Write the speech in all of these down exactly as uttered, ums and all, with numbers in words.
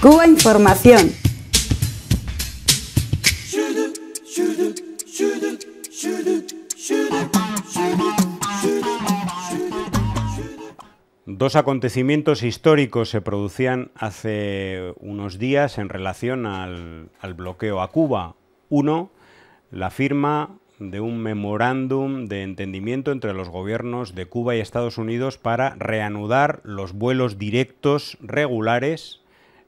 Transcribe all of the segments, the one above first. Cubainformación. Dos acontecimientos históricos se producían hace unos días en relación al, al bloqueo a Cuba. Uno, la firma de un memorándum de entendimiento entre los gobiernos de Cuba y Estados Unidos para reanudar los vuelos directos regulares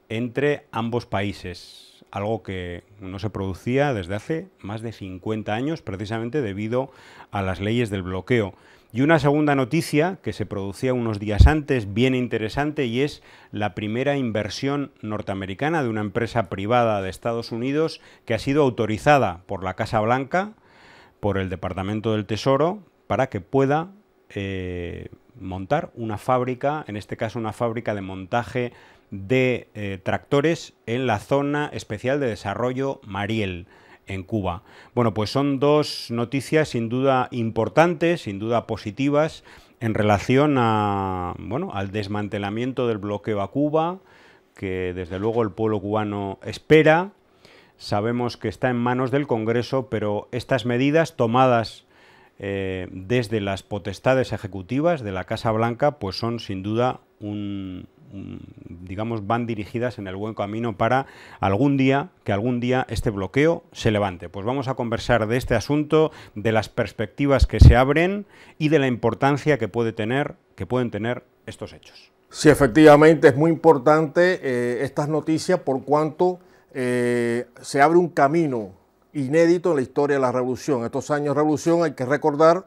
entre ambos países, algo que no se producía desde hace más de cincuenta años, precisamente debido a las leyes del bloqueo. Y una segunda noticia que se producía unos días antes, bien interesante, y es la primera inversión norteamericana de una empresa privada de Estados Unidos que ha sido autorizada por la Casa Blanca, por el Departamento del Tesoro, para que pueda eh, montar una fábrica, en este caso una fábrica de montaje de eh, tractores en la Zona Especial de Desarrollo Mariel, en Cuba. Bueno, pues son dos noticias sin duda importantes, sin duda positivas, en relación a, bueno, al desmantelamiento del bloqueo a Cuba, que desde luego el pueblo cubano espera. Sabemos que está en manos del Congreso, pero estas medidas tomadas eh, desde las potestades ejecutivas de la Casa Blanca, pues son sin duda un, un, digamos, van dirigidas en el buen camino para algún día, que algún día este bloqueo se levante. Pues vamos a conversar de este asunto, de las perspectivas que se abren y de la importancia que puede tener, que pueden tener estos hechos. Sí, efectivamente, es muy importante eh, estas noticias por cuanto Eh, se abre un camino inédito en la historia de la revolución. Estos años de revolución hay que recordar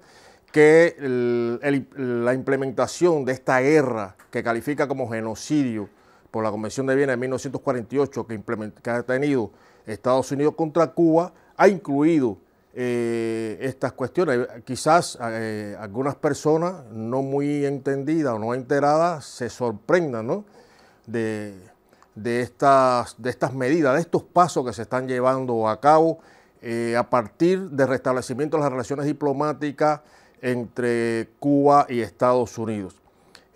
que el, el, la implementación de esta guerra que califica como genocidio por la Convención de Viena de mil novecientos cuarenta y ocho que, que ha tenido Estados Unidos contra Cuba ha incluido eh, estas cuestiones. Quizás eh, algunas personas no muy entendidas o no enteradas se sorprendan, ¿no?, de... De estas, de estas medidas, de estos pasos que se están llevando a cabo eh, a partir del restablecimiento de las relaciones diplomáticas entre Cuba y Estados Unidos.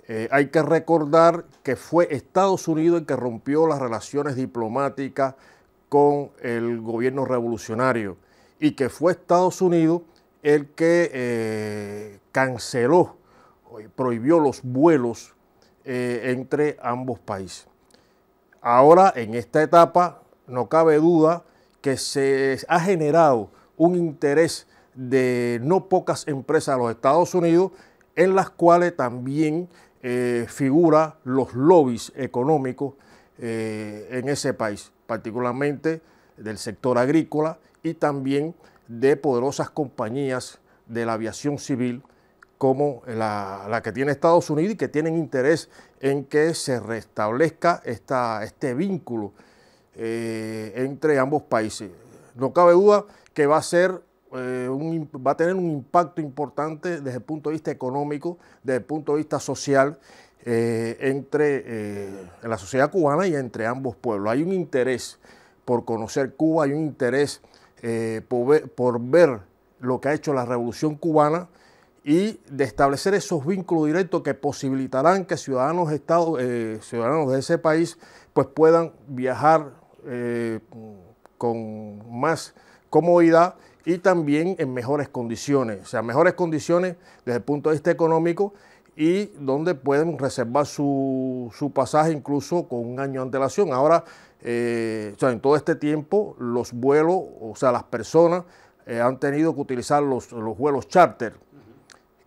Eh, hay que recordar que fue Estados Unidos el que rompió las relaciones diplomáticas con el gobierno revolucionario y que fue Estados Unidos el que eh, canceló, prohibió los vuelos eh, entre ambos países. Ahora, en esta etapa, no cabe duda que se ha generado un interés de no pocas empresas de los Estados Unidos, en las cuales también eh, figuran los lobbies económicos eh, en ese país, particularmente del sector agrícola y también de poderosas compañías de la aviación civil, como la, la que tiene Estados Unidos y que tienen interés en que se restablezca esta, este vínculo eh, entre ambos países. No cabe duda que va a, ser, eh, un, va a tener un impacto importante desde el punto de vista económico, desde el punto de vista social, eh, entre eh, la sociedad cubana y entre ambos pueblos. Hay un interés por conocer Cuba, hay un interés eh, por, ver, por ver lo que ha hecho la Revolución Cubana, y de establecer esos vínculos directos que posibilitarán que ciudadanos, Estado, eh, ciudadanos de ese país pues puedan viajar eh, con más comodidad y también en mejores condiciones, o sea, mejores condiciones desde el punto de vista económico y donde pueden reservar su, su pasaje incluso con un año de antelación. Ahora, eh, o sea, en todo este tiempo los vuelos, o sea, las personas eh, han tenido que utilizar los, los vuelos charter,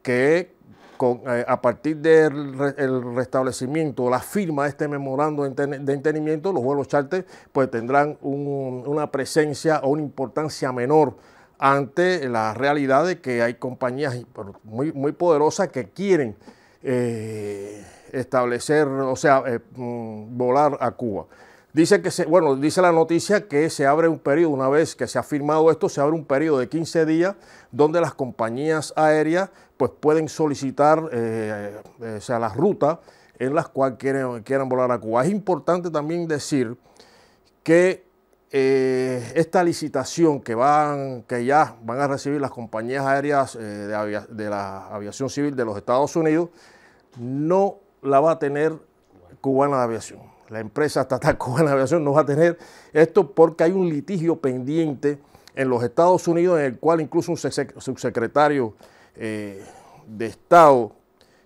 que con, eh, a partir del re, el restablecimiento, la firma de este memorando de entendimiento, los vuelos charter pues tendrán un, una presencia o una importancia menor ante la realidad de que hay compañías muy, muy poderosas que quieren eh, establecer, o sea, eh, volar a Cuba. Dice que se, bueno, dice la noticia que se abre un periodo, una vez que se ha firmado esto, se abre un periodo de quince días donde las compañías aéreas pues pueden solicitar eh, eh, o sea, las rutas en las cuales quieren, quieran volar a Cuba. Es importante también decir que eh, esta licitación que, van, que ya van a recibir las compañías aéreas eh, de, avia, de la aviación civil de los Estados Unidos no la va a tener Cubana de Aviación. la empresa estatal Cubana de Aviación no va a tener esto porque hay un litigio pendiente en los Estados Unidos en el cual incluso un subsecretario eh, de Estado,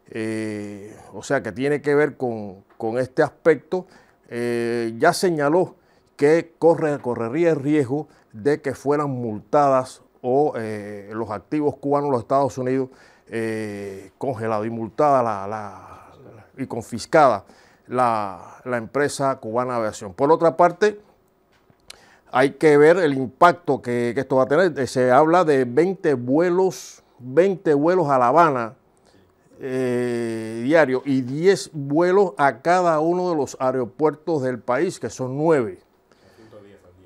eh, o sea que tiene que ver con, con este aspecto, eh, ya señaló que corre, correría el riesgo de que fueran multadas o eh, los activos cubanos en los Estados Unidos eh, congelados y multadas la, la, la, y confiscadas la, la empresa Cubana de Aviación. Por otra parte, hay que ver el impacto que, que esto va a tener. Se habla de veinte vuelos, veinte vuelos a La Habana eh, diario y diez vuelos a cada uno de los aeropuertos del país, que son nueve.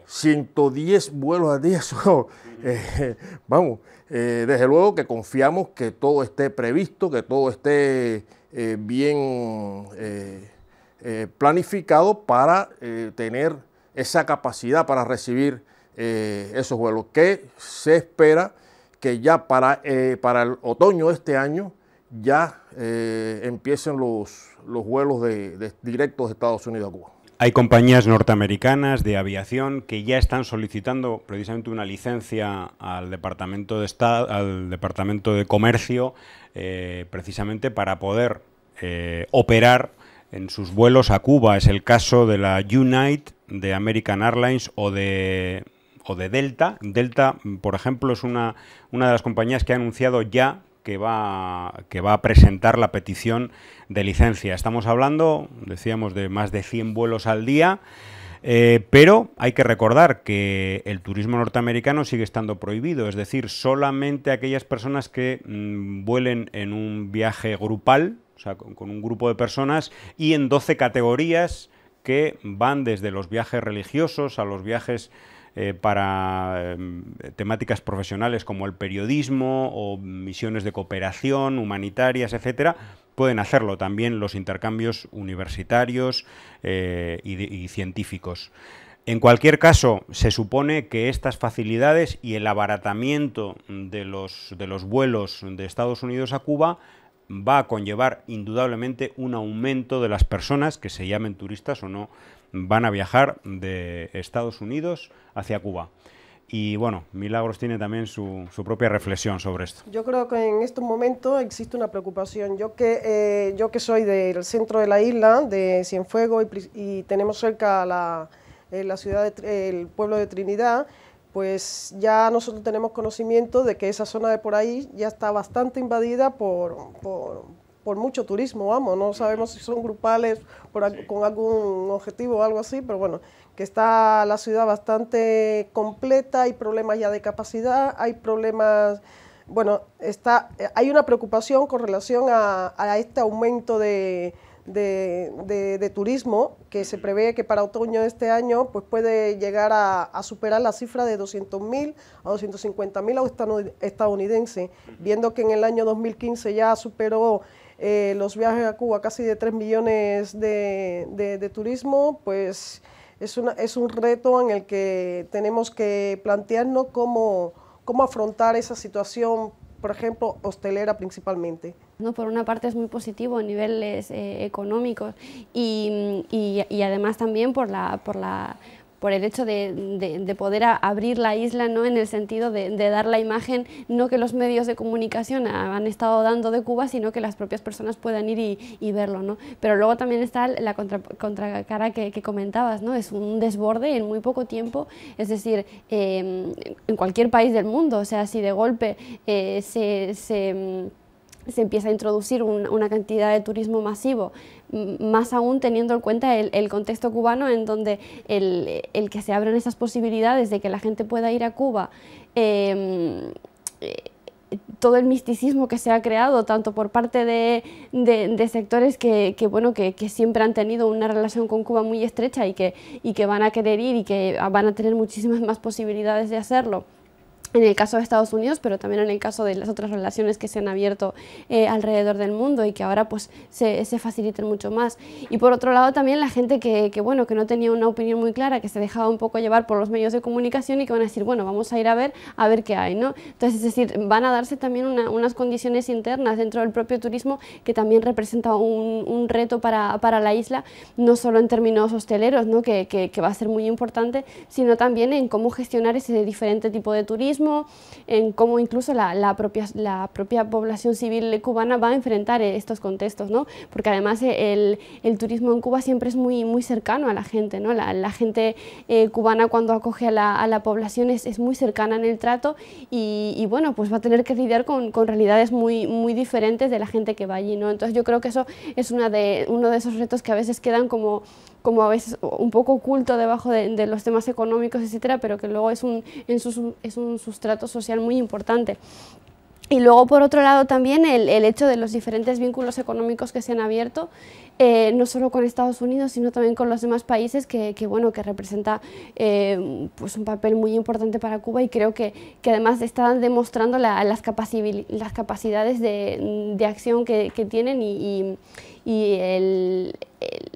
ciento diez vuelos al día son, eh, vamos, eh, desde luego que confiamos que todo esté previsto, que todo esté eh, bien eh, eh, planificado para eh, tener esa capacidad para recibir eh, esos vuelos, que se espera que ya para, eh, para el otoño de este año ya eh, empiecen los, los vuelos de, de directos de Estados Unidos a Cuba. Hay compañías norteamericanas de aviación que ya están solicitando precisamente una licencia al Departamento de, Estado, al Departamento de Comercio eh, precisamente para poder eh, operar en sus vuelos a Cuba. Es el caso de la United, de American Airlines o de, o de Delta. Delta, por ejemplo, es una, una de las compañías que ha anunciado ya que va, que va a presentar la petición de licencia. Estamos hablando, decíamos, de más de cien vuelos al día, eh, pero hay que recordar que el turismo norteamericano sigue estando prohibido, es decir, solamente aquellas personas que mmm, vuelen en un viaje grupal, o sea, con, con un grupo de personas, y en doce categorías que van desde los viajes religiosos a los viajes Eh, para eh, temáticas profesionales como el periodismo o misiones de cooperación, humanitarias, etcétera. Pueden hacerlo también los intercambios universitarios eh, y, de, y científicos. En cualquier caso, se supone que estas facilidades y el abaratamiento de los, de los vuelos de Estados Unidos a Cuba va a conllevar indudablemente un aumento de las personas, que se llamen turistas o no, van a viajar de Estados Unidos hacia Cuba. Y bueno, Milagros tiene también su, su propia reflexión sobre esto. Yo creo que en estos momentos existe una preocupación. Yo que, eh, yo que soy del centro de la isla, de Cienfuegos, y, y tenemos cerca la, eh, la ciudad, de, el pueblo de Trinidad, pues ya nosotros tenemos conocimiento de que esa zona de por ahí ya está bastante invadida por... por por mucho turismo, vamos, no sabemos si son grupales por, sí. con algún objetivo o algo así, pero bueno, que está la ciudad bastante completa, hay problemas ya de capacidad, hay problemas, bueno, está, hay una preocupación con relación a, a este aumento de, de, de, de turismo, que se prevé que para otoño de este año pues puede llegar a, a superar la cifra de doscientos mil a doscientos cincuenta mil estadounidenses, viendo que en el año dos mil quince ya superó Eh, los viajes a Cuba casi de tres millones de, de, de turismo, pues es, una, es un reto en el que tenemos que plantearnos cómo, cómo afrontar esa situación, por ejemplo, hostelera principalmente. No, por una parte es muy positivo a niveles eh, económicos y, y, y además también por la... Por la por el hecho de, de, de poder a, abrir la isla, ¿no?, en el sentido de, de dar la imagen, no que los medios de comunicación a, han estado dando de Cuba, sino que las propias personas puedan ir y, y verlo, ¿no? Pero luego también está la contra, contracara que, que comentabas, ¿no? Es un desborde en muy poco tiempo, es decir, eh, en cualquier país del mundo, o sea, si de golpe eh, se... se se empieza a introducir un, una cantidad de turismo masivo, más aún teniendo en cuenta el, el contexto cubano, en donde el, el que se abren esas posibilidades de que la gente pueda ir a Cuba, eh, eh, todo el misticismo que se ha creado, tanto por parte de, de, de sectores que, que, bueno, que, que siempre han tenido una relación con Cuba muy estrecha y que, y que van a querer ir y que van a tener muchísimas más posibilidades de hacerlo, en el caso de Estados Unidos, pero también en el caso de las otras relaciones que se han abierto eh, alrededor del mundo y que ahora pues se, se facilitan mucho más. Y por otro lado también la gente que, que, bueno, que no tenía una opinión muy clara, que se dejaba un poco llevar por los medios de comunicación y que van a decir, bueno, vamos a ir a ver, a ver qué hay, ¿no? Entonces, es decir, van a darse también una, unas condiciones internas dentro del propio turismo que también representa un, un reto para, para la isla, no solo en términos hosteleros, ¿no? que, que, que va a ser muy importante, sino también en cómo gestionar ese diferente tipo de turismo, en cómo incluso la, la, propia, la propia población civil cubana va a enfrentar estos contextos, ¿no? Porque además el, el turismo en Cuba siempre es muy, muy cercano a la gente, ¿no? La, la gente eh, cubana cuando acoge a la, a la población es, es muy cercana en el trato y, y bueno, pues va a tener que lidiar con, con realidades muy, muy diferentes de la gente que va allí, ¿no? Entonces yo creo que eso es una de, uno de esos retos que a veces quedan como, como a veces un poco oculto debajo de, de los temas económicos, etcétera, pero que luego es un, en su, es un sustrato social muy importante. Y luego, por otro lado, también el, el hecho de los diferentes vínculos económicos que se han abierto, eh, no solo con Estados Unidos, sino también con los demás países, que, que bueno, que representa eh, pues un papel muy importante para Cuba, y creo que, que además están demostrando la, las, capaci las capacidades de, de acción que, que tienen y, y, y el, el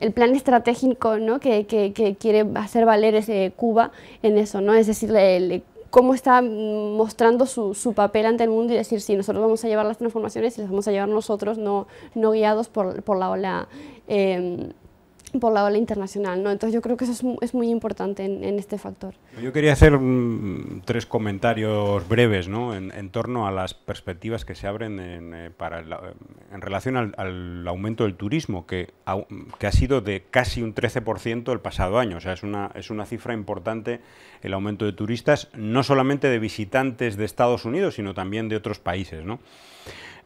el plan estratégico, ¿no? que, que, que quiere hacer valer ese Cuba en eso, ¿no? Es decir, le, le, cómo está mostrando su, su papel ante el mundo y decir, sí, nosotros vamos a llevar las transformaciones y las vamos a llevar nosotros, no, no guiados por, por la ola eh, por la ola internacional, ¿no? Entonces yo creo que eso es, es muy importante en, en este factor. Yo quería hacer um, tres comentarios breves, ¿no? en, en torno a las perspectivas que se abren en, eh, para el, en relación al, al aumento del turismo, que, au, que ha sido de casi un trece por ciento el pasado año. O sea, es una, es una cifra importante el aumento de turistas, no solamente de visitantes de Estados Unidos, sino también de otros países, ¿no?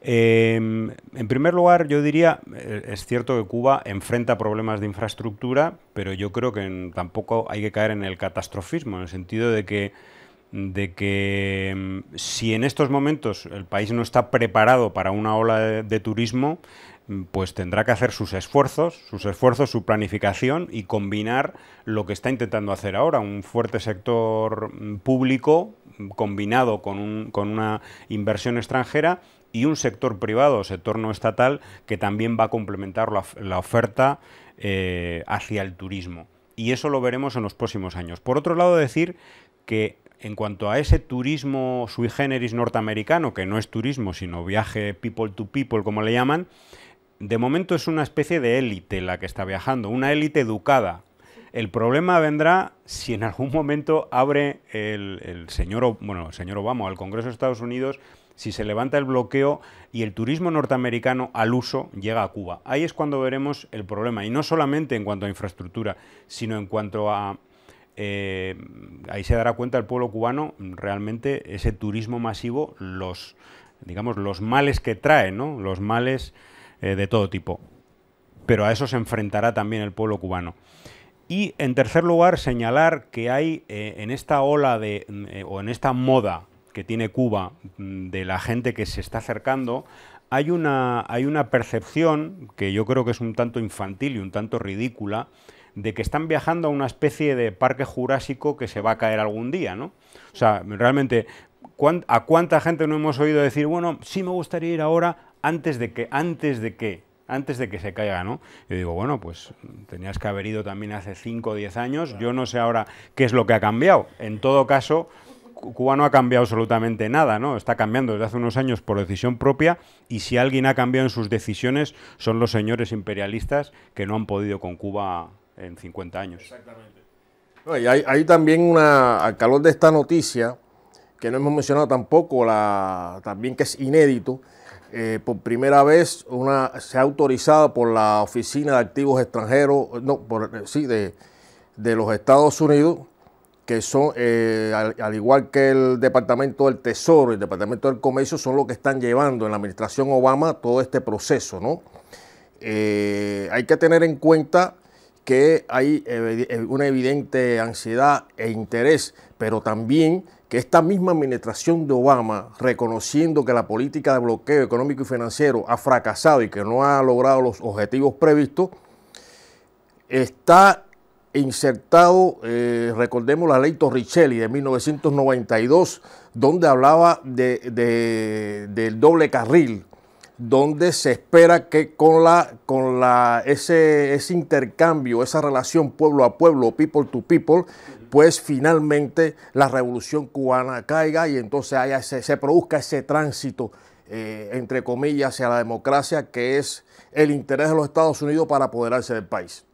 Eh, en primer lugar, yo diría, es cierto que Cuba enfrenta problemas de infraestructura, pero yo creo que en, tampoco hay que caer en el catastrofismo, en el sentido de que, de que si en estos momentos el país no está preparado para una ola de, de turismo, pues tendrá que hacer sus esfuerzos, sus esfuerzos, su planificación y combinar lo que está intentando hacer ahora, un fuerte sector público combinado con, un, con una inversión extranjera y un sector privado, sector no estatal, que también va a complementar la, la oferta eh, hacia el turismo. Y eso lo veremos en los próximos años. Por otro lado, decir que en cuanto a ese turismo sui generis norteamericano, que no es turismo, sino viaje people to people, como le llaman, de momento es una especie de élite la que está viajando, una élite educada. El problema vendrá si en algún momento abre el, el señor, bueno, el señor Obama al Congreso de Estados Unidos, si se levanta el bloqueo y el turismo norteamericano al uso llega a Cuba. Ahí es cuando veremos el problema, y no solamente en cuanto a infraestructura, sino en cuanto a... Eh, ahí se dará cuenta el pueblo cubano realmente ese turismo masivo, los, digamos, los males que trae, ¿no? Los males eh, de todo tipo. Pero a eso se enfrentará también el pueblo cubano. Y en tercer lugar, señalar que hay eh, en esta ola de, eh, o en esta moda que tiene Cuba de la gente que se está acercando, hay una, hay una percepción que yo creo que es un tanto infantil y un tanto ridícula, de que están viajando a una especie de parque jurásico que se va a caer algún día, ¿no? O sea, realmente, ¿a cuánta gente no hemos oído decir, bueno, sí me gustaría ir ahora antes de que, antes de que, antes de que se caiga, ¿no? Yo digo, bueno, pues tenías que haber ido también hace cinco o diez años, yo no sé ahora qué es lo que ha cambiado. En todo caso, Cuba no ha cambiado absolutamente nada, ¿no? Está cambiando desde hace unos años por decisión propia, y si alguien ha cambiado en sus decisiones son los señores imperialistas que no han podido con Cuba en cincuenta años. Exactamente. No, y hay, hay también una, al calor de esta noticia, que no hemos mencionado tampoco, la, también que es inédito, eh, por primera vez una, se ha autorizado por la Oficina de Activos Extranjeros, no, por, sí, de, de los Estados Unidos, que son, eh, al, al igual que el Departamento del Tesoro y el Departamento del Comercio, son los que están llevando en la administración Obama todo este proceso, ¿no? Eh, hay que tener en cuenta que hay eh, una evidente ansiedad e interés, pero también que esta misma administración de Obama, reconociendo que la política de bloqueo económico y financiero ha fracasado y que no ha logrado los objetivos previstos, está insertado, eh, recordemos la ley Torricelli de mil novecientos noventa y dos, donde hablaba de, de, del doble carril, donde se espera que con, la, con la, ese, ese intercambio, esa relación pueblo a pueblo, people to people, pues finalmente la revolución cubana caiga y entonces haya, se, se produzca ese tránsito, eh, entre comillas, hacia la democracia, que es el interés de los Estados Unidos para apoderarse del país.